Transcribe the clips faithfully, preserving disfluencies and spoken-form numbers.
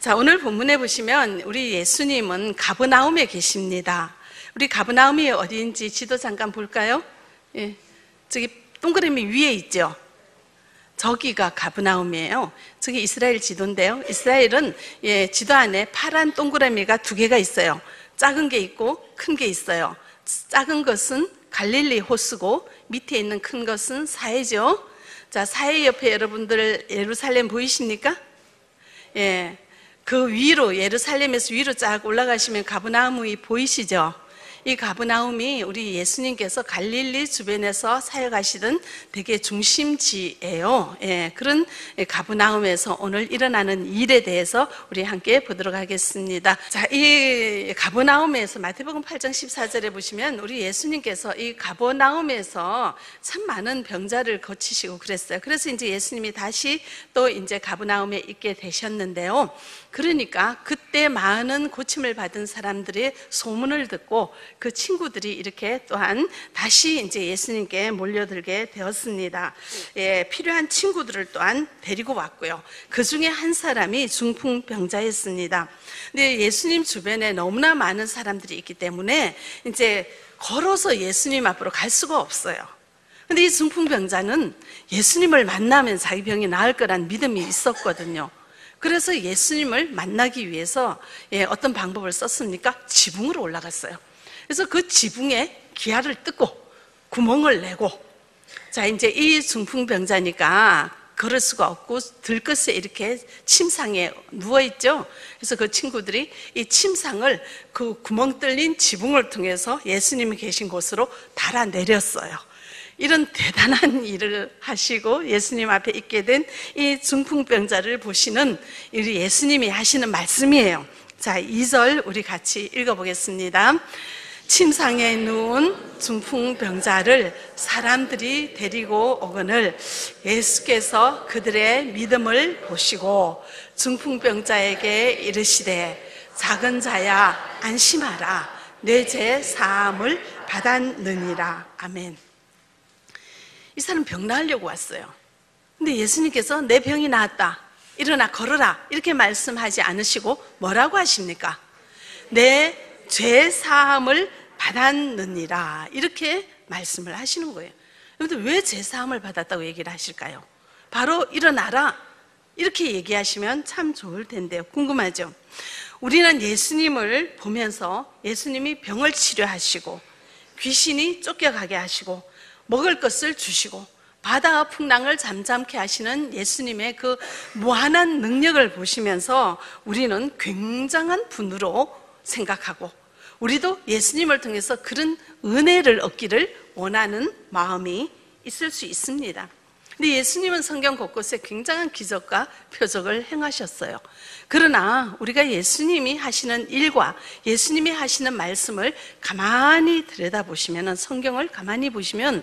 자, 오늘 본문에 보시면 우리 예수님은 가버나움에 계십니다. 우리 가버나움이 어디인지 지도 잠깐 볼까요? 예, 저기 동그라미 위에 있죠? 저기가 가버나움이에요. 저기 이스라엘 지도인데요. 이스라엘은 예, 지도 안에 파란 동그라미가 두 개가 있어요. 작은 게 있고 큰 게 있어요. 작은 것은 갈릴리 호수고 밑에 있는 큰 것은 사해죠. 자, 사해 옆에 여러분들 예루살렘 보이십니까? 예, 그 위로 예루살렘에서 위로 쫙 올라가시면 가버나움이 보이시죠? 이 가버나움이 우리 예수님께서 갈릴리 주변에서 사역하시던 되게 중심지예요. 예, 그런 가버나움에서 오늘 일어나는 일에 대해서 우리 함께 보도록 하겠습니다. 자, 이 가버나움에서 마태복음 팔 장 십사 절에 보시면 우리 예수님께서 이 가버나움에서 참 많은 병자를 고치시고 그랬어요. 그래서 이제 예수님이 다시 또 이제 가버나움에 있게 되셨는데요. 그러니까 그때 많은 고침을 받은 사람들이 소문을 듣고 그 친구들이 이렇게 또한 다시 이제 예수님께 몰려들게 되었습니다. 예, 필요한 친구들을 또한 데리고 왔고요. 그 중에 한 사람이 중풍병자였습니다. 근데 예수님 주변에 너무나 많은 사람들이 있기 때문에 이제 걸어서 예수님 앞으로 갈 수가 없어요. 근데 이 중풍병자는 예수님을 만나면 자기 병이 나을 거란 믿음이 있었거든요. 그래서 예수님을 만나기 위해서 예, 어떤 방법을 썼습니까? 지붕으로 올라갔어요. 그래서 그 지붕에 기아를 뜯고 구멍을 내고, 자, 이제 이 중풍병자니까 걸을 수가 없고 들것에 이렇게 침상에 누워있죠. 그래서 그 친구들이 이 침상을 그 구멍 뚫린 지붕을 통해서 예수님이 계신 곳으로 달아내렸어요. 이런 대단한 일을 하시고 예수님 앞에 있게 된 이 중풍병자를 보시는 우리 예수님이 하시는 말씀이에요. 자, 이 절 우리 같이 읽어보겠습니다. 침상에 누운 중풍병자를 사람들이 데리고 오거늘 예수께서 그들의 믿음을 보시고 중풍병자에게 이르시되 작은 자야 안심하라 내 죄 사함을 받았느니라. 아멘. 이 사람 병 나으려고 왔어요. 근데 예수님께서 내 병이 나았다, 일어나 걸어라 이렇게 말씀하지 않으시고 뭐라고 하십니까? 내 죄 사함을 받았느니라 이렇게 말씀을 하시는 거예요. 그런데 왜 죄 사함을 받았다고 얘기를 하실까요? 바로 일어나라 이렇게 얘기하시면 참 좋을 텐데요. 궁금하죠? 우리는 예수님을 보면서 예수님이 병을 치료하시고 귀신이 쫓겨가게 하시고 먹을 것을 주시고 바다와 풍랑을 잠잠케 하시는 예수님의 그 무한한 능력을 보시면서 우리는 굉장한 분으로 생각하고 우리도 예수님을 통해서 그런 은혜를 얻기를 원하는 마음이 있을 수 있습니다. 근데 예수님은 성경 곳곳에 굉장한 기적과 표적을 행하셨어요. 그러나 우리가 예수님이 하시는 일과 예수님이 하시는 말씀을 가만히 들여다보시면, 성경을 가만히 보시면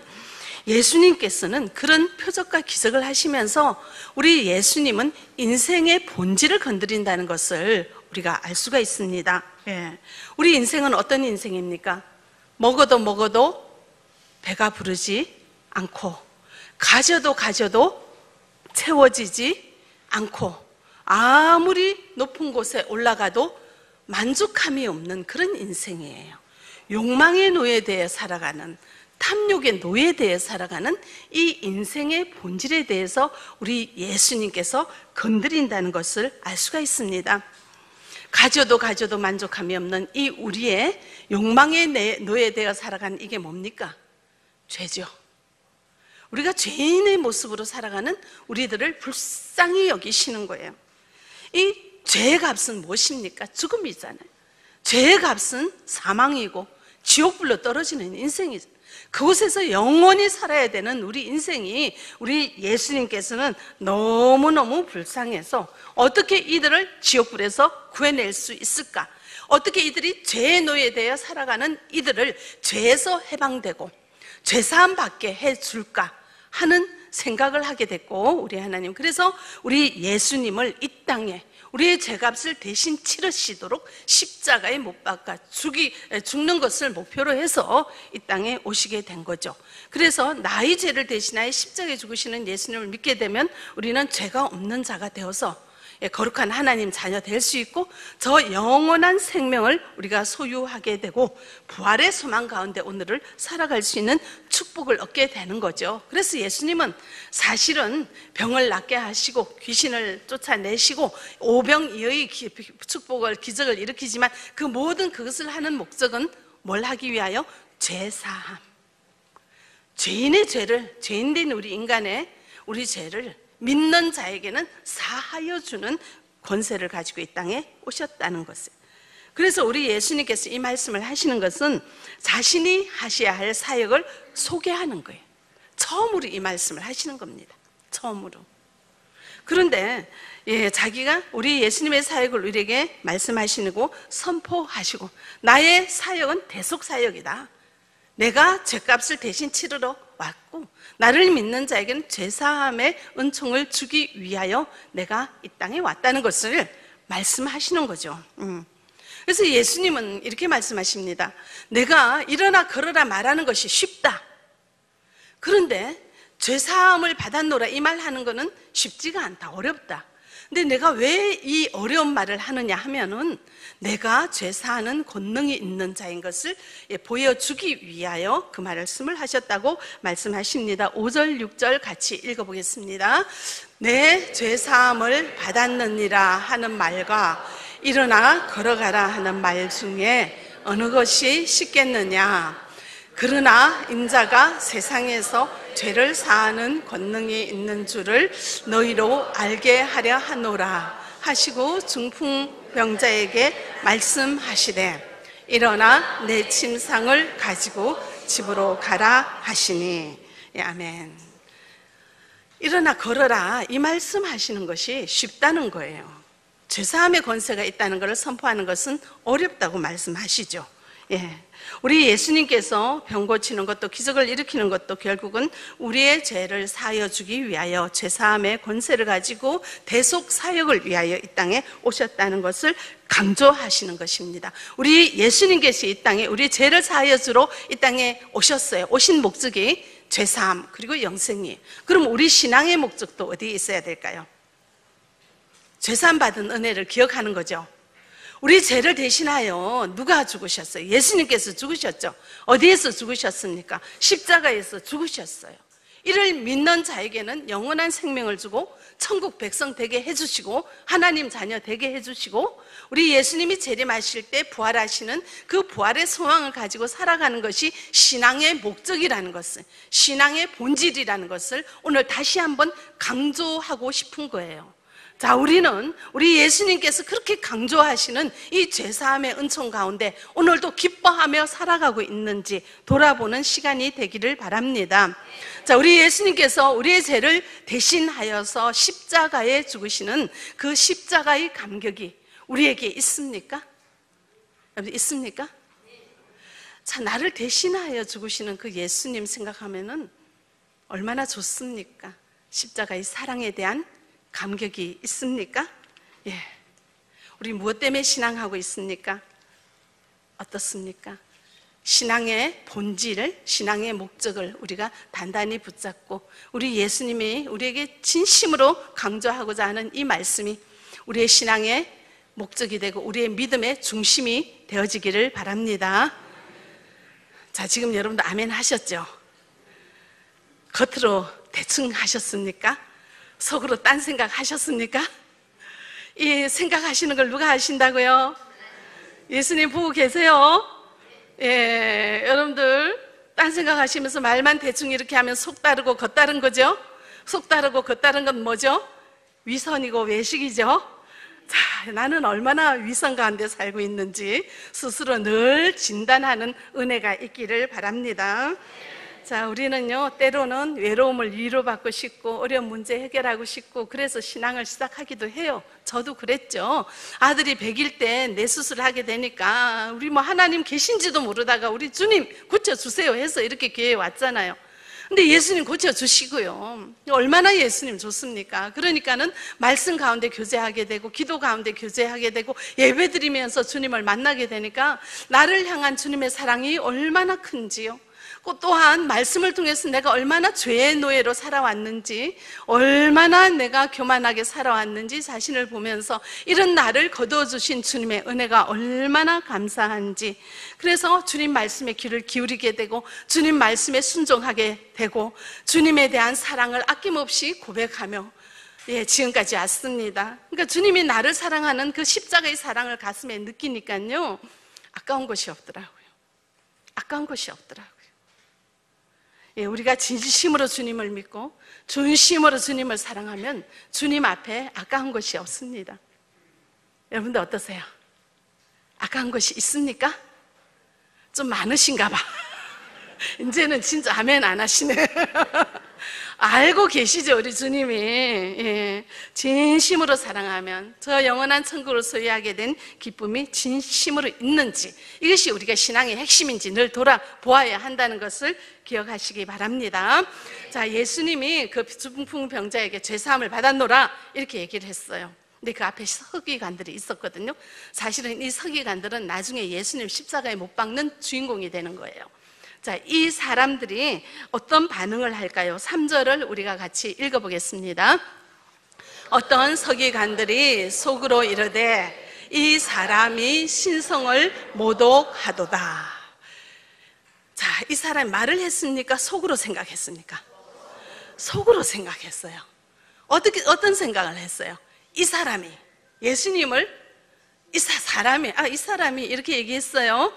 예수님께서는 그런 표적과 기적을 하시면서 우리 예수님은 인생의 본질을 건드린다는 것을 우리가 알 수가 있습니다. 예. 우리 인생은 어떤 인생입니까? 먹어도 먹어도 배가 부르지 않고, 가져도 가져도 채워지지 않고, 아무리 높은 곳에 올라가도 만족함이 없는 그런 인생이에요. 욕망의 노예되어 살아가는, 탐욕의 노예되어 살아가는 이 인생의 본질에 대해서 우리 예수님께서 건드린다는 것을 알 수가 있습니다. 가져도 가져도 만족함이 없는 이 우리의 욕망의 노예되어 살아가는 이게 뭡니까? 죄죠. 우리가 죄인의 모습으로 살아가는 우리들을 불쌍히 여기시는 거예요. 이 죄의 값은 무엇입니까? 죽음이잖아요. 죄의 값은 사망이고 지옥불로 떨어지는 인생이죠. 그곳에서 영원히 살아야 되는 우리 인생이 우리 예수님께서는 너무너무 불쌍해서 어떻게 이들을 지옥불에서 구해낼 수 있을까? 어떻게 이들이 죄의 노예되어 살아가는 이들을 죄에서 해방되고 죄사함 받게 해줄까 하는 생각을 하게 됐고, 우리 하나님 그래서 우리 예수님을 이 땅에 우리의 죄값을 대신 치르시도록 십자가에 못 박아 죽이, 죽는 것을 목표로 해서 이 땅에 오시게 된 거죠. 그래서 나의 죄를 대신하여 십자가에 죽으시는 예수님을 믿게 되면 우리는 죄가 없는 자가 되어서 거룩한 하나님 자녀 될 수 있고 저 영원한 생명을 우리가 소유하게 되고 부활의 소망 가운데 오늘을 살아갈 수 있는 축복을 얻게 되는 거죠. 그래서 예수님은 사실은 병을 낫게 하시고 귀신을 쫓아내시고 오병이어의 축복을 기적을 일으키지만 그 모든 그것을 하는 목적은 뭘 하기 위하여? 죄사함, 죄인의 죄를, 죄인된 우리 인간의 우리 죄를 믿는 자에게는 사하여 주는 권세를 가지고 이 땅에 오셨다는 것을. 그래서 우리 예수님께서 이 말씀을 하시는 것은 자신이 하셔야 할 사역을 소개하는 거예요. 처음으로 이 말씀을 하시는 겁니다. 처음으로. 그런데 예, 자기가 우리 예수님의 사역을 우리에게 말씀하시고 선포하시고 나의 사역은 대속사역이다. 내가 죄값을 대신 치르러 왔고 나를 믿는 자에게는 죄사함의 은총을 주기 위하여 내가 이 땅에 왔다는 것을 말씀하시는 거죠. 음. 그래서 예수님은 이렇게 말씀하십니다. 내가 일어나 걸어라 말하는 것이 쉽다. 그런데 죄사함을 받았노라 이 말하는 것은 쉽지가 않다, 어렵다. 근데 내가 왜 이 어려운 말을 하느냐 하면은 내가 죄사하는 권능이 있는 자인 것을 보여주기 위하여 그 말씀을 하셨다고 말씀하십니다. 오 절 육 절 같이 읽어보겠습니다. 내 죄사함을 받았느니라 하는 말과 일어나 걸어가라 하는 말 중에 어느 것이 쉽겠느냐. 그러나 인자가 세상에서 죄를 사하는 권능이 있는 줄을 너희로 알게 하려 하노라 하시고 중풍병자에게 말씀하시되 일어나 내 침상을 가지고 집으로 가라 하시니. 예, 아멘. 일어나 걸어라 이 말씀하시는 것이 쉽다는 거예요. 죄사함의 권세가 있다는 것을 선포하는 것은 어렵다고 말씀하시죠. 예. 우리 예수님께서 병 고치는 것도 기적을 일으키는 것도 결국은 우리의 죄를 사하여 주기 위하여 죄사함의 권세를 가지고 대속 사역을 위하여 이 땅에 오셨다는 것을 강조하시는 것입니다. 우리 예수님께서 이 땅에 우리 죄를 사하여 주러 이 땅에 오셨어요. 오신 목적이 죄사함 그리고 영생이에요. 그럼 우리 신앙의 목적도 어디에 있어야 될까요? 죄사함 받은 은혜를 기억하는 거죠. 우리 죄를 대신하여 누가 죽으셨어요? 예수님께서 죽으셨죠. 어디에서 죽으셨습니까? 십자가에서 죽으셨어요. 이를 믿는 자에게는 영원한 생명을 주고 천국 백성 되게 해주시고 하나님 자녀 되게 해주시고 우리 예수님이 재림하실 때 부활하시는 그 부활의 소망을 가지고 살아가는 것이 신앙의 목적이라는 것을, 신앙의 본질이라는 것을 오늘 다시 한번 강조하고 싶은 거예요. 자, 우리는 우리 예수님께서 그렇게 강조하시는 이 죄사함의 은총 가운데 오늘도 기뻐하며 살아가고 있는지 돌아보는 시간이 되기를 바랍니다. 자, 우리 예수님께서 우리의 죄를 대신하여서 십자가에 죽으시는 그 십자가의 감격이 우리에게 있습니까? 있습니까? 자, 나를 대신하여 죽으시는 그 예수님 생각하면은 얼마나 좋습니까? 십자가의 사랑에 대한 감격이 있습니까? 예. 우리 무엇 때문에 신앙하고 있습니까? 어떻습니까? 신앙의 본질을, 신앙의 목적을 우리가 단단히 붙잡고 우리 예수님이 우리에게 진심으로 강조하고자 하는 이 말씀이 우리의 신앙의 목적이 되고 우리의 믿음의 중심이 되어지기를 바랍니다. 자, 지금 여러분도 아멘 하셨죠? 겉으로 대충 하셨습니까? 속으로 딴 생각 하셨습니까? 예, 생각하시는 걸 누가 하신다고요? 예수님 보고 계세요? 예, 여러분들 딴 생각 하시면서 말만 대충 이렇게 하면 속 다르고 겉 다른 거죠? 속 다르고 겉 다른 건 뭐죠? 위선이고 외식이죠? 자, 나는 얼마나 위선 가운데 살고 있는지 스스로 늘 진단하는 은혜가 있기를 바랍니다. 자, 우리는요 때로는 외로움을 위로받고 싶고 어려운 문제 해결하고 싶고 그래서 신앙을 시작하기도 해요. 저도 그랬죠. 아들이 백일 때 뇌수술을 하게 되니까 우리 뭐 하나님 계신지도 모르다가 우리 주님 고쳐주세요 해서 이렇게 교회에 왔잖아요. 근데 예수님 고쳐주시고요. 얼마나 예수님 좋습니까? 그러니까는 말씀 가운데 교제하게 되고 기도 가운데 교제하게 되고 예배 드리면서 주님을 만나게 되니까 나를 향한 주님의 사랑이 얼마나 큰지요. 또한 말씀을 통해서 내가 얼마나 죄의 노예로 살아왔는지, 얼마나 내가 교만하게 살아왔는지 자신을 보면서 이런 나를 거둬주신 주님의 은혜가 얼마나 감사한지, 그래서 주님 말씀에 귀를 기울이게 되고 주님 말씀에 순종하게 되고 주님에 대한 사랑을 아낌없이 고백하며 예, 지금까지 왔습니다. 그러니까 주님이 나를 사랑하는 그 십자가의 사랑을 가슴에 느끼니까요, 아까운 것이 없더라고요. 아까운 것이 없더라고요. 예, 우리가 진심으로 주님을 믿고 존심으로 주님을 사랑하면 주님 앞에 아까운 것이 없습니다. 여러분들 어떠세요? 아까운 것이 있습니까? 좀 많으신가 봐. 이제는 진짜 아멘 안 하시네. 알고 계시죠, 우리 주님이. 예, 진심으로 사랑하면 저 영원한 천국을 소유하게 된 기쁨이 진심으로 있는지, 이것이 우리가 신앙의 핵심인지 늘 돌아보아야 한다는 것을 기억하시기 바랍니다. 자, 예수님이 그 중풍병자에게 죄사함을 받았노라 이렇게 얘기를 했어요. 근데 그 앞에 서기관들이 있었거든요. 사실은 이 서기관들은 나중에 예수님 십자가에 못 박는 주인공이 되는 거예요. 자, 이 사람들이 어떤 반응을 할까요? 삼 절을 우리가 같이 읽어보겠습니다. 어떤 서기관들이 속으로 이르되 이 사람이 신성을 모독하도다. 자, 이 사람이 말을 했습니까? 속으로 생각했습니까? 속으로 생각했어요. 어떻게, 어떤 생각을 했어요? 이 사람이, 예수님을, 이 사, 사람이, 아, 이 사람이 이렇게 얘기했어요.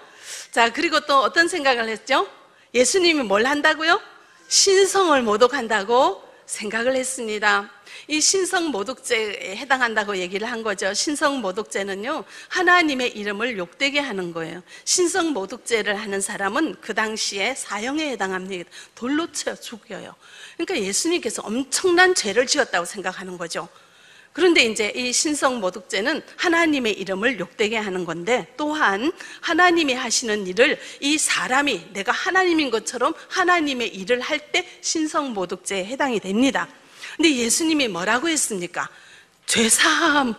자, 그리고 또 어떤 생각을 했죠? 예수님이 뭘 한다고요? 신성을 모독한다고 생각을 했습니다. 이 신성 모독죄에 해당한다고 얘기를 한 거죠. 신성 모독죄는요, 하나님의 이름을 욕되게 하는 거예요. 신성 모독죄를 하는 사람은 그 당시에 사형에 해당합니다. 돌로 쳐 죽여요. 그러니까 예수님께서 엄청난 죄를 지었다고 생각하는 거죠. 그런데 이제 이 신성 모독죄는 하나님의 이름을 욕되게 하는 건데, 또한 하나님이 하시는 일을 이 사람이 내가 하나님인 것처럼 하나님의 일을 할 때 신성 모독죄에 해당이 됩니다. 근데 예수님이 뭐라고 했습니까? 죄사함을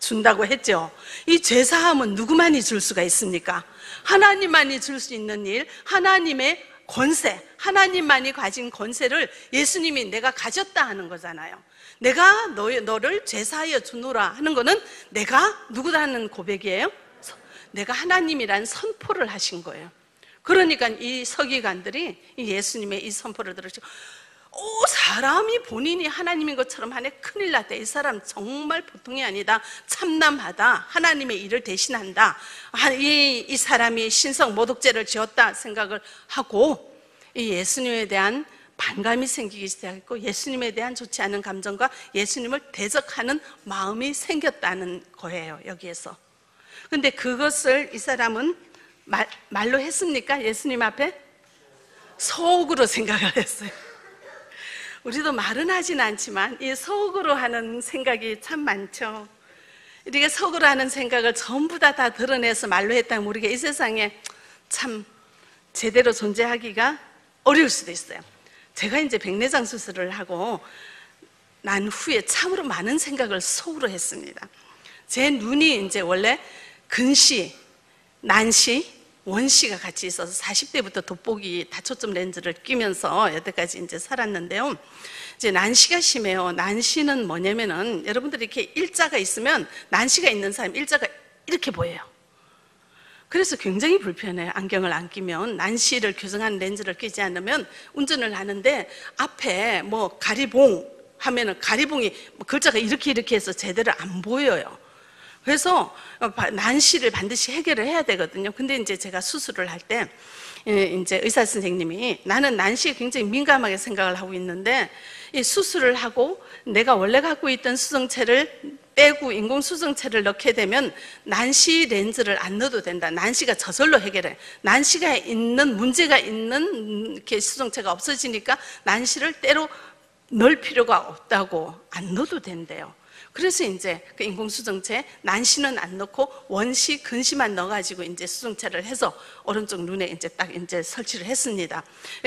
준다고 했죠. 이 죄사함은 누구만이 줄 수가 있습니까? 하나님만이 줄 수 있는 일, 하나님의 권세, 하나님만이 가진 권세를 예수님이 내가 가졌다 하는 거잖아요. 내가 너, 너를 죄사하여 주노라 하는 것은 내가 누구라는 고백이에요? 내가 하나님이란 선포를 하신 거예요. 그러니까 이 서기관들이 예수님의 이 선포를 들으시고, 오, 사람이 본인이 하나님인 것처럼 하네. 큰일 났다. 이 사람 정말 보통이 아니다. 참남하다. 하나님의 일을 대신한다. 이, 이 사람이 신성 모독죄를 지었다 생각을 하고 이 예수님에 대한 반감이 생기기 시작했고 예수님에 대한 좋지 않은 감정과 예수님을 대적하는 마음이 생겼다는 거예요, 여기에서. 근데 그것을 이 사람은 말, 말로 했습니까? 예수님 앞에? 속으로 생각을 했어요. 우리도 말은 하진 않지만 이 속으로 하는 생각이 참 많죠. 이렇게 속으로 하는 생각을 전부 다 다 드러내서 말로 했다면 우리가 이 세상에 참 제대로 존재하기가 어려울 수도 있어요. 제가 이제 백내장 수술을 하고 난 후에 참으로 많은 생각을 속으로 했습니다. 제 눈이 이제 원래 근시, 난시, 원시가 같이 있어서 사십 대부터 돋보기 다초점 렌즈를 끼면서 여태까지 이제 살았는데요. 이제 난시가 심해요. 난시는 뭐냐면은 여러분들 이렇게 일자가 있으면 난시가 있는 사람 일자가 이렇게 보여요. 그래서 굉장히 불편해요. 안경을 안 끼면, 난시를 교정하는 렌즈를 끼지 않으면 운전을 하는데 앞에 뭐 가리봉 하면은 가리봉이 글자가 이렇게 이렇게 해서 제대로 안 보여요. 그래서 난시를 반드시 해결을 해야 되거든요. 근데 이제 제가 수술을 할 때 이제 의사 선생님이 나는 난시에 굉장히 민감하게 생각을 하고 있는데 이 수술을 하고 내가 원래 갖고 있던 수정체를 빼고 인공 수정체를 넣게 되면 난시 렌즈를 안 넣어도 된다. 난시가 저절로 해결해. 난시가 있는 문제가 있는 이렇게 수정체가 없어지니까 난시를 때로 넣을 필요가 없다고 안 넣어도 된대요. 그래서 이제 그 인공 수정체 난시는 안 넣고 원시 근시만 넣어가지고 이제 수정체를 해서 오른쪽 눈에 이제 딱 이제 설치를 했습니다.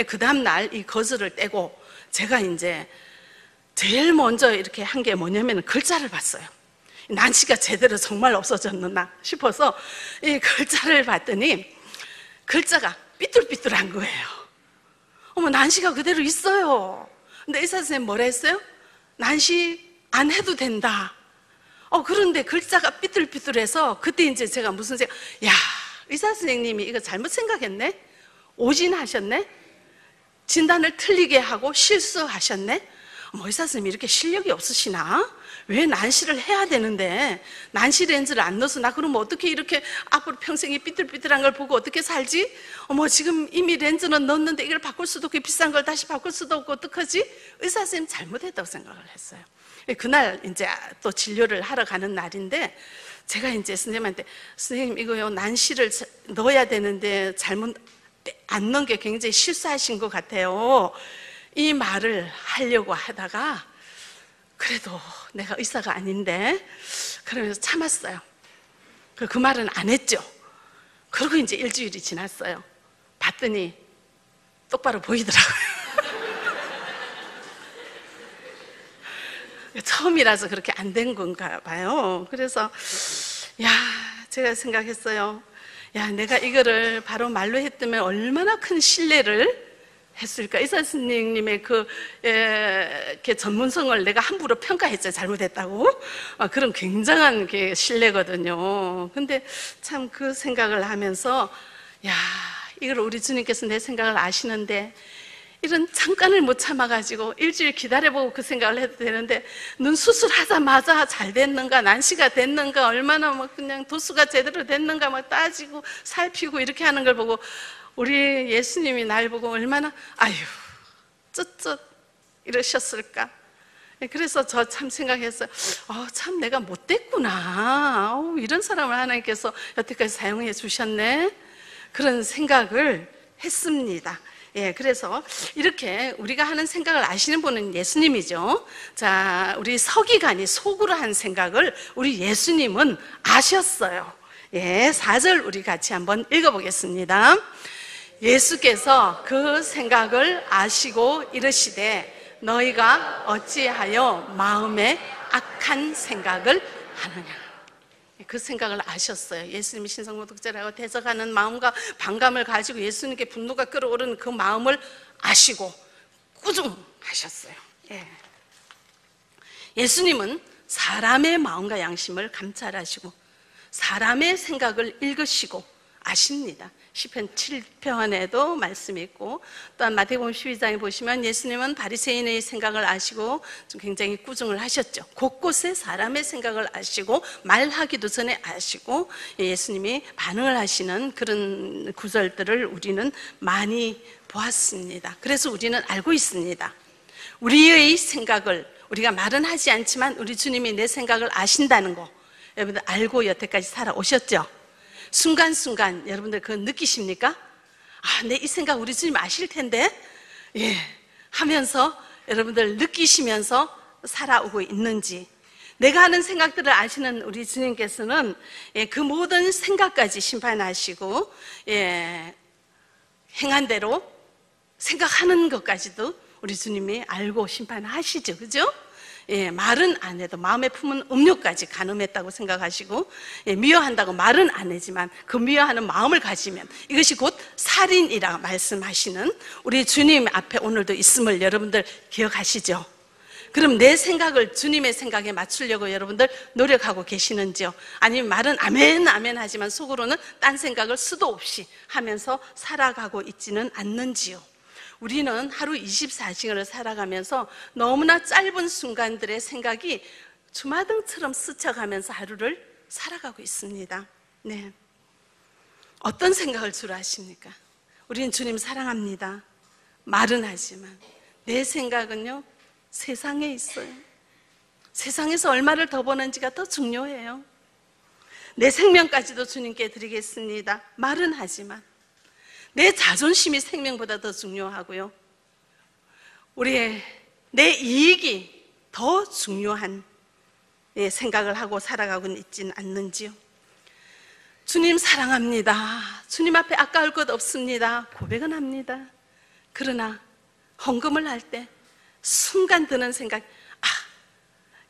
그 다음 날 이 거즈를 떼고 제가 이제 제일 먼저 이렇게 한 게 뭐냐면 글자를 봤어요. 난시가 제대로 정말 없어졌나 싶어서 이 글자를 봤더니 글자가 삐뚤삐뚤한 거예요. 어머, 난시가 그대로 있어요. 근데 의사 선생님 뭐라 했어요? 난시 안 해도 된다. 어, 그런데 글자가 삐뚤삐뚤해서 그때 이제 제가 무슨 생각, 야, 의사 선생님이 이거 잘못 생각했네? 오진하셨네? 진단을 틀리게 하고 실수하셨네? 어머, 의사 선생님이 이렇게 실력이 없으시나? 왜 난시를 해야 되는데 난시 렌즈를 안 넣어서 나 그러면 어떻게 이렇게 앞으로 평생이 삐뚤삐뚤한 걸 보고 어떻게 살지? 어머, 지금 이미 렌즈는 넣었는데 이걸 바꿀 수도 없고 비싼 걸 다시 바꿀 수도 없고 어떡하지? 의사 선생님 잘못했다고 생각을 했어요. 그날 이제 또 진료를 하러 가는 날인데 제가 이제 선생님한테, 선생님 이거요, 난시를 넣어야 되는데 잘못 안 넣은 게 굉장히 실수하신 것 같아요, 이 말을 하려고 하다가 그래도 내가 의사가 아닌데 그러면서 참았어요. 그 말은 안 했죠. 그러고 이제 일주일이 지났어요. 봤더니 똑바로 보이더라고요. 처음이라서 그렇게 안 된 건가 봐요. 그래서 야, 제가 생각했어요. 야, 내가 이거를 바로 말로 했다면 얼마나 큰 신뢰를 했을까? 의사 선생님의 그, 에, 그 전문성을 내가 함부로 평가했죠, 잘못했다고. 아, 그런 굉장한 게 신뢰거든요. 근데 참 그 생각을 하면서, 야, 이걸 우리 주님께서 내 생각을 아시는데 이런 잠깐을 못 참아가지고 일주일 기다려보고 그 생각을 해도 되는데 눈 수술하자마자 잘 됐는가, 난시가 됐는가, 얼마나 막 그냥 도수가 제대로 됐는가 막 따지고 살피고 이렇게 하는 걸 보고 우리 예수님이 날 보고 얼마나 아유 쯧쯧 이러셨을까. 그래서 저 참 생각했어요. 어, 참 내가 못됐구나. 어, 이런 사람을 하나님께서 여태까지 사용해 주셨네, 그런 생각을 했습니다. 예, 그래서 이렇게 우리가 하는 생각을 아시는 분은 예수님이죠. 자, 우리 서기관이 속으로 한 생각을 우리 예수님은 아셨어요. 예, 사 절 우리 같이 한번 읽어보겠습니다. 예수께서 그 생각을 아시고 이르시되 너희가 어찌하여 마음에 악한 생각을 하느냐. 그 생각을 아셨어요. 예수님이 신성모독죄라고 대적하는 마음과 반감을 가지고 예수님께 분노가 끓어오르는 그 마음을 아시고 꾸중하셨어요. 예. 예수님은 사람의 마음과 양심을 감찰하시고 사람의 생각을 읽으시고 아십니다. 시편 칠 편에도 말씀이 있고 또한 마태복음 십이 장에 보시면 예수님은 바리새인의 생각을 아시고 좀 굉장히 꾸중을 하셨죠. 곳곳에 사람의 생각을 아시고 말하기도 전에 아시고 예수님이 반응을 하시는 그런 구절들을 우리는 많이 보았습니다. 그래서 우리는 알고 있습니다. 우리의 생각을, 우리가 말은 하지 않지만 우리 주님이 내 생각을 아신다는 거 여러분들 알고 여태까지 살아오셨죠? 순간순간 여러분들 그거 느끼십니까? 아, 내 이 생각 우리 주님 아실 텐데, 예, 하면서 여러분들 느끼시면서 살아오고 있는지, 내가 하는 생각들을 아시는 우리 주님께서는 예, 그 모든 생각까지 심판하시고 예, 행한 대로 생각하는 것까지도 우리 주님이 알고 심판하시죠, 그죠? 예, 말은 안 해도 마음에 품은 음료까지 가늠했다고 생각하시고 예, 미워한다고 말은 안 하지만 그 미워하는 마음을 가지면 이것이 곧 살인이라 말씀하시는 우리 주님 앞에 오늘도 있음을 여러분들 기억하시죠? 그럼 내 생각을 주님의 생각에 맞추려고 여러분들 노력하고 계시는지요? 아니면 말은 아멘 아멘 하지만 속으로는 딴 생각을 수도 없이 하면서 살아가고 있지는 않는지요? 우리는 하루 이십사 시간을 살아가면서 너무나 짧은 순간들의 생각이 주마등처럼 스쳐가면서 하루를 살아가고 있습니다. 네, 어떤 생각을 주로 하십니까? 우리는 주님 사랑합니다. 말은 하지만 내 생각은요, 세상에 있어요. 세상에서 얼마를 더 버는지가 더 중요해요. 내 생명까지도 주님께 드리겠습니다. 말은 하지만 내 자존심이 생명보다 더 중요하고요, 우리의 내 이익이 더 중요한 생각을 하고 살아가고는 있지는 않는지요? 주님 사랑합니다, 주님 앞에 아까울 것 없습니다 고백은 합니다. 그러나 헌금을 할 때 순간 드는 생각, 아,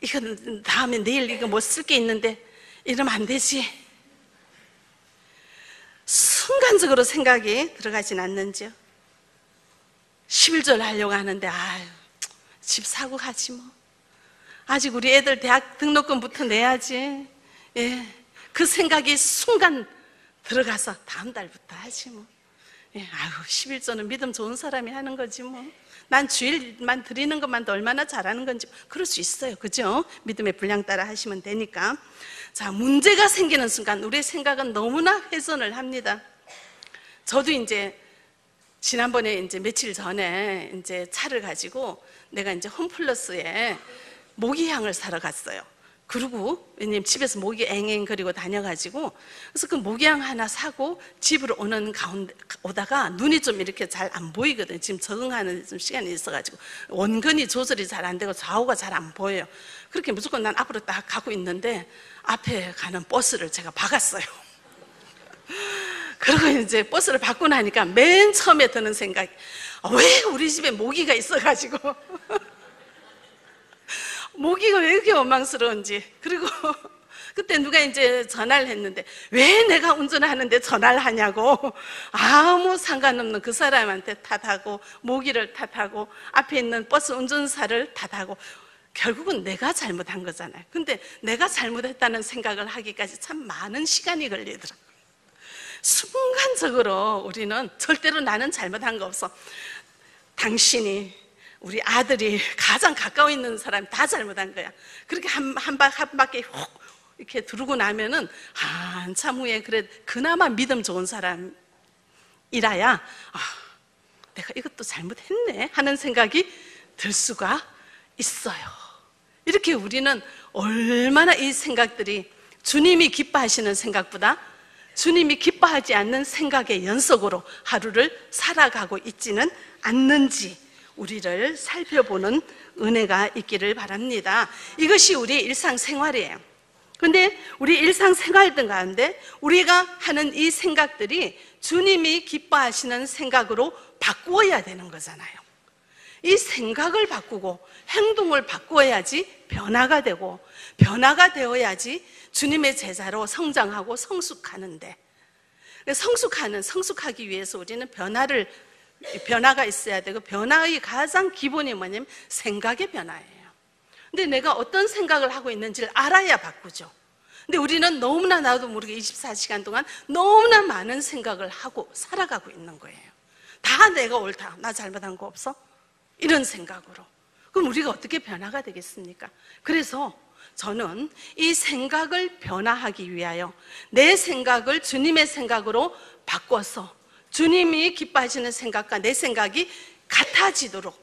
이건 다음에 내일 이거 못 쓸 게 있는데 이러면 안 되지, 순간적으로 생각이 들어가진 않는지요? 십일 절 하려고 하는데 아유, 집 사고 가지 뭐. 아직 우리 애들 대학 등록금부터 내야지. 예, 그 생각이 순간 들어가서 다음 달부터 하지 뭐. 예, 아유, 십일 절은 믿음 좋은 사람이 하는 거지 뭐. 난 주일만 드리는 것만 더 얼마나 잘하는 건지. 그럴 수 있어요, 그죠? 믿음의 분량 따라 하시면 되니까. 자, 문제가 생기는 순간 우리의 생각은 너무나 회전을 합니다. 저도 이제 지난번에 이제 며칠 전에 이제 차를 가지고 내가 이제 홈플러스에 모기향을 사러 갔어요. 그리고 왜냐면 집에서 모기 앵앵거리고 다녀가지고, 그래서 그 모기향 하나 사고 집으로 오는 가운데 오다가 눈이 좀 이렇게 잘 안 보이거든요. 지금 적응하는 좀 시간이 있어가지고 원근이 조절이 잘 안 되고 좌우가 잘 안 보여요. 그렇게 무조건 난 앞으로 딱 가고 있는데 앞에 가는 버스를 제가 박았어요. 그러고 이제 버스를 박고 나니까 맨 처음에 드는 생각이, 왜 우리 집에 모기가 있어가지고 모기가 왜 이렇게 원망스러운지. 그리고 그때 누가 이제 전화를 했는데 왜 내가 운전하는데 전화를 하냐고. 아무 상관없는 그 사람한테 탓하고, 모기를 탓하고, 앞에 있는 버스 운전사를 탓하고, 결국은 내가 잘못한 거잖아요. 근데 내가 잘못했다는 생각을 하기까지 참 많은 시간이 걸리더라고요. 순간적으로 우리는 절대로 나는 잘못한 거 없어. 당신이, 우리 아들이, 가장 가까워 있는 사람이 다 잘못한 거야. 그렇게 한, 한, 바, 한 바퀴 훅 이렇게 두르고 나면은 한참 후에 그래, 그나마 믿음 좋은 사람이라야, 아, 내가 이것도 잘못했네 하는 생각이 들 수가 있어요. 이렇게 우리는 얼마나 이 생각들이 주님이 기뻐하시는 생각보다 주님이 기뻐하지 않는 생각의 연속으로 하루를 살아가고 있지는 않는지 우리를 살펴보는 은혜가 있기를 바랍니다. 이것이 우리 일상생활이에요. 그런데 우리 일상생활 등 가운데 우리가 하는 이 생각들이 주님이 기뻐하시는 생각으로 바꾸어야 되는 거잖아요. 이 생각을 바꾸고 행동을 바꾸어야지 변화가 되고, 변화가 되어야지 주님의 제자로 성장하고 성숙하는데, 성숙하는, 성숙하기 위해서 우리는 변화를 변화가 있어야 되고, 변화의 가장 기본이 뭐냐면 생각의 변화예요. 근데 내가 어떤 생각을 하고 있는지를 알아야 바꾸죠. 근데 우리는 너무나 나도 모르게 이십사 시간 동안 너무나 많은 생각을 하고 살아가고 있는 거예요. 다 내가 옳다, 나 잘못한 거 없어? 이런 생각으로. 그럼 우리가 어떻게 변화가 되겠습니까? 그래서 저는 이 생각을 변화하기 위하여 내 생각을 주님의 생각으로 바꿔서 주님이 기뻐하시는 생각과 내 생각이 같아지도록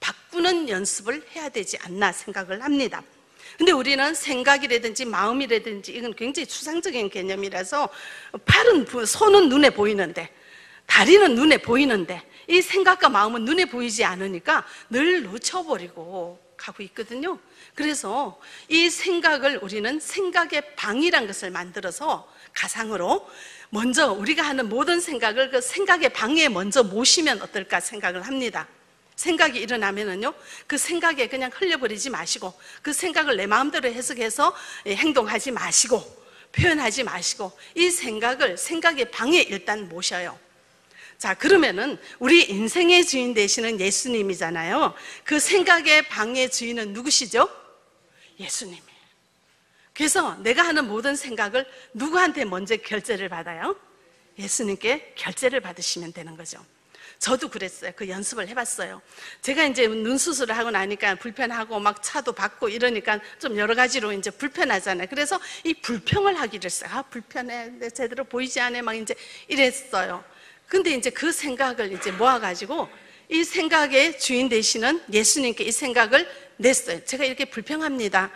바꾸는 연습을 해야 되지 않나 생각을 합니다. 근데 우리는 생각이라든지 마음이라든지 이건 굉장히 추상적인 개념이라서, 팔은, 손은 눈에 보이는데 다리는 눈에 보이는데 이 생각과 마음은 눈에 보이지 않으니까 늘 놓쳐버리고 가고 있거든요. 그래서 이 생각을 우리는 생각의 방이란 것을 만들어서 가상으로 먼저 우리가 하는 모든 생각을 그 생각의 방에 먼저 모시면 어떨까 생각을 합니다. 생각이 일어나면은요, 그 생각에 그냥 흘려버리지 마시고, 그 생각을 내 마음대로 해석해서 행동하지 마시고, 표현하지 마시고, 이 생각을 생각의 방에 일단 모셔요. 자, 그러면은 우리 인생의 주인 되시는 예수님이잖아요. 그 생각의 방의 주인은 누구시죠? 예수님이에요. 그래서 내가 하는 모든 생각을 누구한테 먼저 결제를 받아요? 예수님께 결제를 받으시면 되는 거죠. 저도 그랬어요. 그 연습을 해봤어요. 제가 이제 눈 수술을 하고 나니까 불편하고 막 차도 받고 이러니까 좀 여러 가지로 이제 불편하잖아요. 그래서 이 불평을 하기로 했어요. 아, 불편해, 내 제대로 보이지 않아, 막 이제 이랬어요. 근데 이제 그 생각을 이제 모아가지고 이 생각의 주인 되시는 예수님께 이 생각을 냈어요. 제가 이렇게 불평합니다,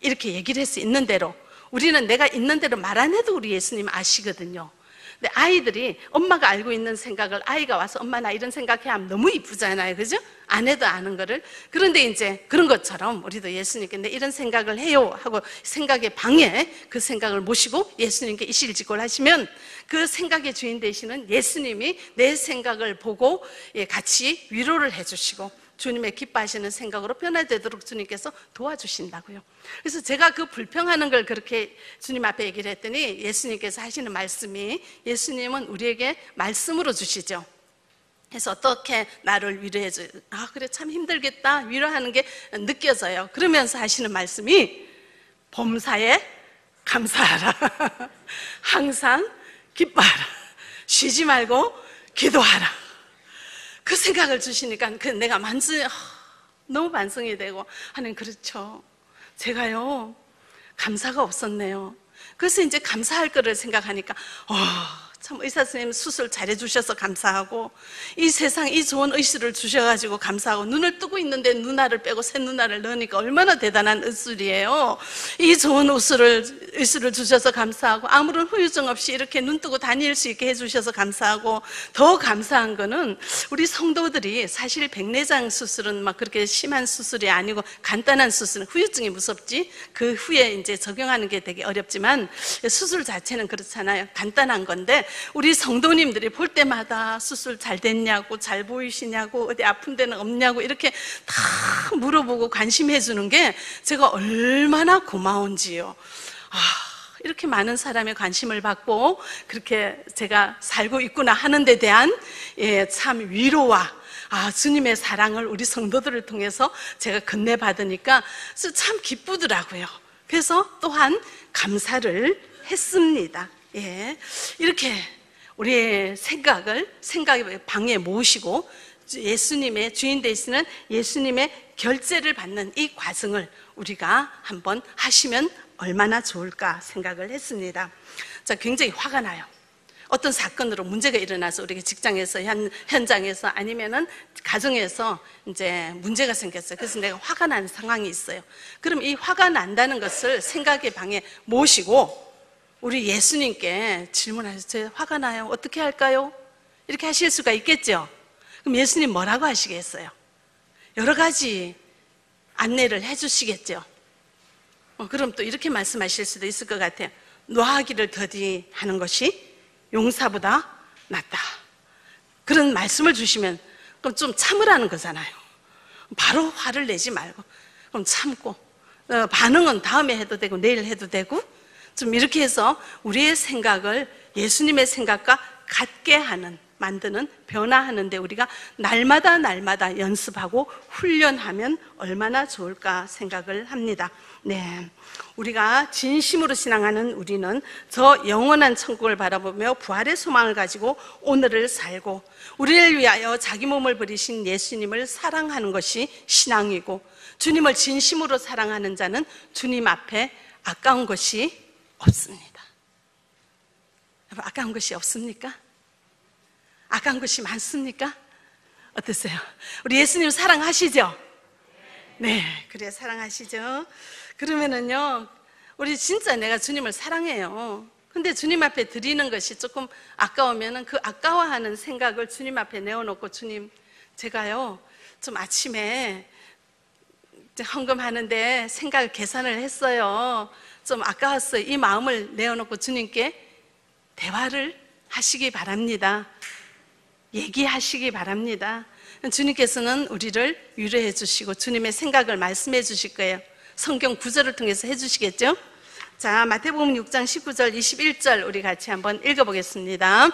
이렇게 얘기를 해서 있는 대로. 우리는 내가 있는 대로 말 안 해도 우리 예수님 아시거든요. 근데 아이들이 엄마가 알고 있는 생각을 아이가 와서 엄마 나 이런 생각해 하면 너무 이쁘잖아요, 그죠? 안 해도 아는 거를. 그런데 이제 그런 것처럼 우리도 예수님께 내 이런 생각을 해요 하고 생각의 방에 그 생각을 모시고 예수님께 이실직고를 하시면 그 생각의 주인 되시는 예수님이 내 생각을 보고 같이 위로를 해주시고 주님의 기뻐하시는 생각으로 변화되도록 주님께서 도와주신다고요. 그래서 제가 그 불평하는 걸 그렇게 주님 앞에 얘기를 했더니 예수님께서 하시는 말씀이, 예수님은 우리에게 말씀으로 주시죠. 그래서 어떻게 나를 위로해 줘. 아, 그래 참 힘들겠다. 위로하는 게 느껴져요. 그러면서 하시는 말씀이 범사에 감사하라. 항상 기뻐하라. 쉬지 말고 기도하라. 그 생각을 주시니까 내가 만지, 너무 반성이 되고. 하나님, 그렇죠. 제가요, 감사가 없었네요. 그래서 이제 감사할 거를 생각하니까, 어, 참 의사 선생님 수술 잘해주셔서 감사하고, 이 세상 이 좋은 의술을 주셔가지고 감사하고, 눈을 뜨고 있는데 눈알을 빼고 새 눈알을 넣으니까 얼마나 대단한 의술이에요. 이 좋은 의술을, 의술을 주셔서 감사하고, 아무런 후유증 없이 이렇게 눈 뜨고 다닐 수 있게 해주셔서 감사하고, 더 감사한 거는 우리 성도들이 사실 백내장 수술은 막 그렇게 심한 수술이 아니고 간단한 수술은 후유증이 무섭지, 그 후에 이제 적용하는 게 되게 어렵지만 수술 자체는 그렇잖아요. 간단한 건데, 우리 성도님들이 볼 때마다 수술 잘 됐냐고, 잘 보이시냐고, 어디 아픈 데는 없냐고 이렇게 다 물어보고 관심해 주는 게 제가 얼마나 고마운지요. 아, 이렇게 많은 사람의 관심을 받고 그렇게 제가 살고 있구나 하는 데 대한, 예, 참 위로와, 아, 주님의 사랑을 우리 성도들을 통해서 제가 건네받으니까 참 기쁘더라고요. 그래서 또한 감사를 했습니다. 예, 이렇게 우리의 생각을 생각의 방에 모시고 예수님의 주인 되시는 예수님의 결제를 받는 이 과정을 우리가 한번 하시면 얼마나 좋을까 생각을 했습니다. 자, 굉장히 화가 나요. 어떤 사건으로 문제가 일어나서 우리가 직장에서, 현, 현장에서 아니면은 가정에서 이제 문제가 생겼어요. 그래서 내가 화가 난 상황이 있어요. 그럼 이 화가 난다는 것을 생각의 방에 모시고 우리 예수님께 질문하셨어요. 화가 나요. 어떻게 할까요? 이렇게 하실 수가 있겠죠? 그럼 예수님 뭐라고 하시겠어요? 여러 가지 안내를 해주시겠죠? 어, 그럼 또 이렇게 말씀하실 수도 있을 것 같아요. 노하기를 더디 하는 것이 용사보다 낫다. 그런 말씀을 주시면 그럼 좀 참으라는 거잖아요. 바로 화를 내지 말고 그럼 참고, 어, 반응은 다음에 해도 되고 내일 해도 되고, 좀 이렇게 해서 우리의 생각을 예수님의 생각과 같게 하는, 만드는, 변화하는데 우리가 날마다 날마다 연습하고 훈련하면 얼마나 좋을까 생각을 합니다. 네, 우리가 진심으로 신앙하는 우리는 저 영원한 천국을 바라보며 부활의 소망을 가지고 오늘을 살고, 우리를 위하여 자기 몸을 버리신 예수님을 사랑하는 것이 신앙이고, 주님을 진심으로 사랑하는 자는 주님 앞에 아까운 것이 없습니다. 여러분, 아까운 것이 없습니까? 아까운 것이 많습니까? 어떠세요? 우리 예수님 사랑하시죠? 네, 그래 사랑하시죠? 그러면은요, 우리 진짜 내가 주님을 사랑해요. 근데 주님 앞에 드리는 것이 조금 아까우면은 그 아까워하는 생각을 주님 앞에 내어놓고, 주님, 제가요 좀 아침에 헌금하는데 생각을 계산을 했어요. 좀 아까웠어요. 이 마음을 내어놓고 주님께 대화를 하시기 바랍니다. 얘기하시기 바랍니다. 주님께서는 우리를 위로해 주시고 주님의 생각을 말씀해 주실 거예요. 성경 구절을 통해서 해 주시겠죠? 자, 마태복음 육 장 십구 절 이십일 절 우리 같이 한번 읽어보겠습니다.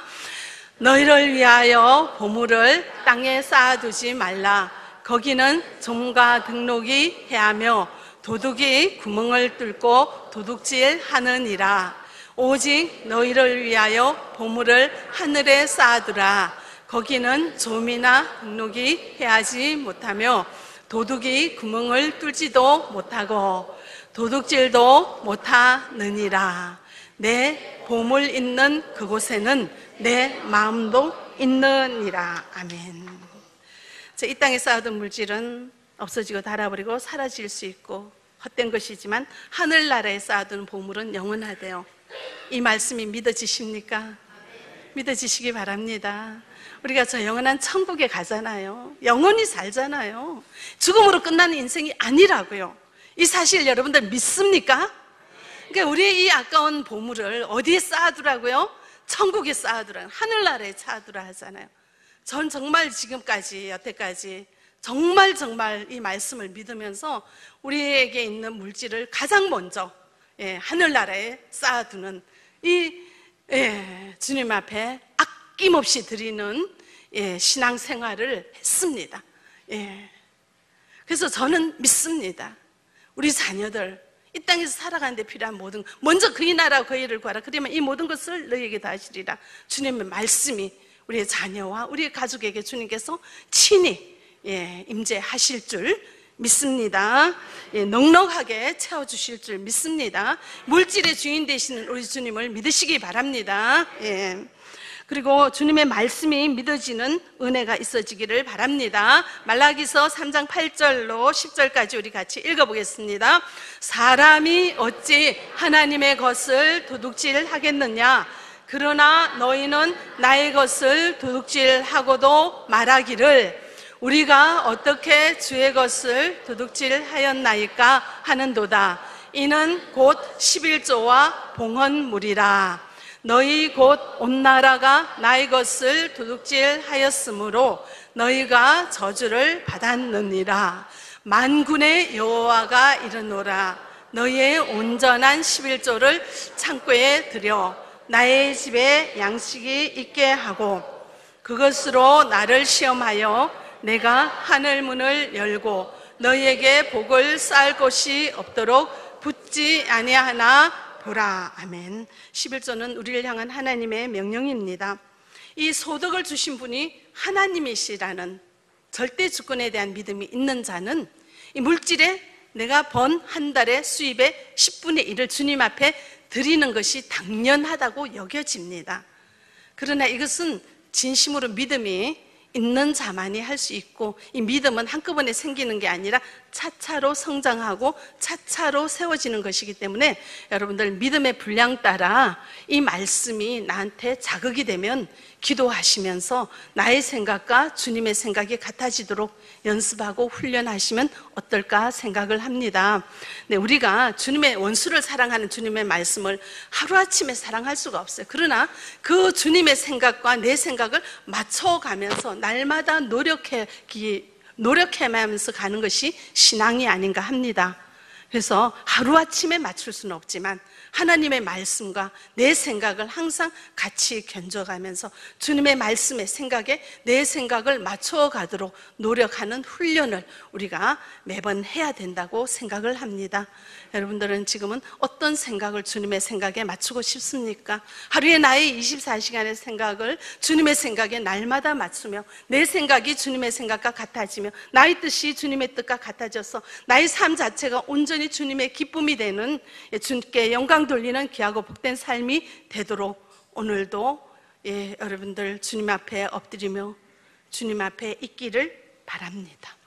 너희를 위하여 보물을 땅에 쌓아두지 말라. 거기는 종과 등록이 해하며 도둑이 구멍을 뚫고 도둑질하느니라. 오직 너희를 위하여 보물을 하늘에 쌓아두라. 거기는 좀이나 등록이 해하지 못하며 도둑이 구멍을 뚫지도 못하고 도둑질도 못하느니라. 내 보물 있는 그곳에는 내 마음도 있느니라. 아멘. 자, 이 땅에 쌓아둔 물질은 없어지고 닳아버리고 사라질 수 있고 헛된 것이지만 하늘나라에 쌓아둔 보물은 영원하대요. 이 말씀이 믿어지십니까? 믿어지시기 바랍니다. 우리가 저 영원한 천국에 가잖아요. 영원히 살잖아요. 죽음으로 끝나는 인생이 아니라고요. 이 사실 여러분들 믿습니까? 그러니까 우리의 이 아까운 보물을 어디에 쌓아두라고요? 천국에 쌓아두라, 하늘나라에 쌓아두라 하잖아요. 전 정말 지금까지, 여태까지 정말 정말 이 말씀을 믿으면서 우리에게 있는 물질을 가장 먼저, 예, 하늘나라에 쌓아두는 이, 예, 주님 앞에 아낌없이 드리는 예, 신앙생활을 했습니다. 예. 그래서 저는 믿습니다. 우리 자녀들 이 땅에서 살아가는데 필요한 모든 것, 먼저 그의 나라와 그의 일을 구하라. 그러면 이 모든 것을 너희에게 다 하시리라. 주님의 말씀이 우리의 자녀와 우리의 가족에게 주님께서 친히 예, 임재하실 줄 믿습니다. 예, 넉넉하게 채워주실 줄 믿습니다. 물질의 주인 되시는 우리 주님을 믿으시기 바랍니다. 예. 그리고 주님의 말씀이 믿어지는 은혜가 있어지기를 바랍니다. 말라기서 삼 장 팔 절로 십 절까지 우리 같이 읽어보겠습니다. 사람이 어찌 하나님의 것을 도둑질하겠느냐? 그러나 너희는 나의 것을 도둑질하고도 말하기를 우리가 어떻게 주의 것을 도둑질하였나이까 하는도다. 이는 곧 십일조와 봉헌물이라. 너희 곧 온 나라가 나의 것을 도둑질하였으므로 너희가 저주를 받았느니라. 만군의 여호와가 이르노라. 너희의 온전한 십일조를 창고에 들여 나의 집에 양식이 있게 하고 그것으로 나를 시험하여 내가 하늘 문을 열고 너희에게 복을 쌓을 곳이 없도록 붙지 아니하나 보라. 아멘. 십일조는 우리를 향한 하나님의 명령입니다. 이 소득을 주신 분이 하나님이시라는 절대 주권에 대한 믿음이 있는 자는 이 물질에 내가 번 한 달의 수입의 십분의 일을 주님 앞에 드리는 것이 당연하다고 여겨집니다. 그러나 이것은 진심으로 믿음이 있는 자만이 할 수 있고 이 믿음은 한꺼번에 생기는 게 아니라 차차로 성장하고 차차로 세워지는 것이기 때문에 여러분들 믿음의 분량 따라 이 말씀이 나한테 자극이 되면 기도하시면서 나의 생각과 주님의 생각이 같아지도록 연습하고 훈련하시면 어떨까 생각을 합니다. 네, 우리가 주님의 원수를 사랑하는 주님의 말씀을 하루아침에 사랑할 수가 없어요. 그러나 그 주님의 생각과 내 생각을 맞춰가면서 날마다 노력해, 노력하면서 가는 것이 신앙이 아닌가 합니다. 그래서 하루아침에 맞출 수는 없지만 하나님의 말씀과 내 생각을 항상 같이 견져가면서 주님의 말씀의 생각에 내 생각을 맞춰가도록 노력하는 훈련을 우리가 매번 해야 된다고 생각을 합니다. 여러분들은 지금은 어떤 생각을 주님의 생각에 맞추고 싶습니까? 하루에 나의 이십사 시간의 생각을 주님의 생각에 날마다 맞추며 내 생각이 주님의 생각과 같아지며 나의 뜻이 주님의 뜻과 같아져서 나의 삶 자체가 온전히 주님의 기쁨이 되는 주님께 영광 돌리는 귀하고 복된 삶이 되도록 오늘도 예, 여러분들 주님 앞에 엎드리며 주님 앞에 있기를 바랍니다.